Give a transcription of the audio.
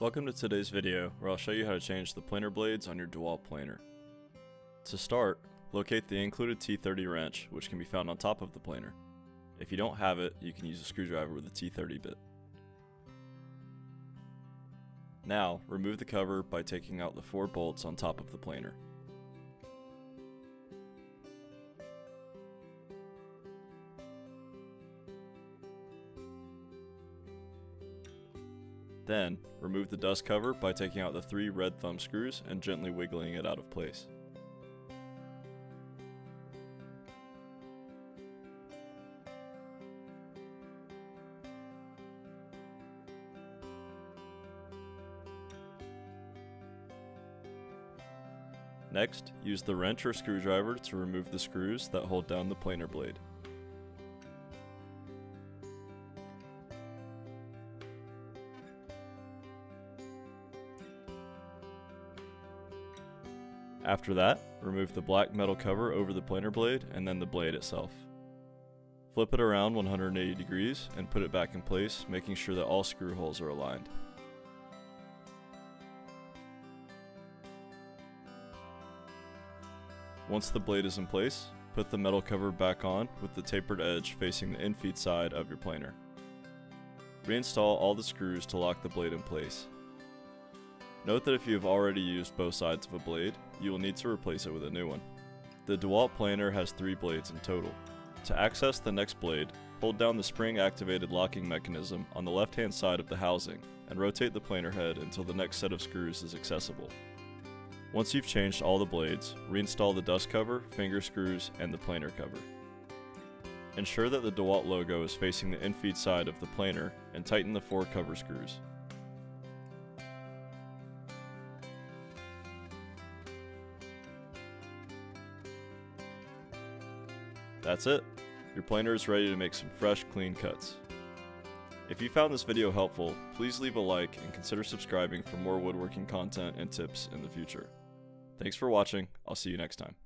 Welcome to today's video, where I'll show you how to change the planer blades on your DeWalt planer. To start, locate the included T30 wrench, which can be found on top of the planer. If you don't have it, you can use a screwdriver with a T30 bit. Now, remove the cover by taking out the four bolts on top of the planer. Then, remove the dust cover by taking out the three red thumb screws and gently wiggling it out of place. Next, use the wrench or screwdriver to remove the screws that hold down the planer blade. After that, remove the black metal cover over the planer blade and then the blade itself. Flip it around 180 degrees and put it back in place, making sure that all screw holes are aligned. Once the blade is in place, put the metal cover back on with the tapered edge facing the in-feed side of your planer. Reinstall all the screws to lock the blade in place. Note that if you have already used both sides of a blade, you will need to replace it with a new one. The DeWalt planer has three blades in total. To access the next blade, hold down the spring-activated locking mechanism on the left-hand side of the housing and rotate the planer head until the next set of screws is accessible. Once you've changed all the blades, reinstall the dust cover, finger screws, and the planer cover. Ensure that the DeWalt logo is facing the in-feed side of the planer and tighten the four cover screws. That's it! Your planer is ready to make some fresh, clean cuts. If you found this video helpful, please leave a like and consider subscribing for more woodworking content and tips in the future. Thanks for watching, I'll see you next time.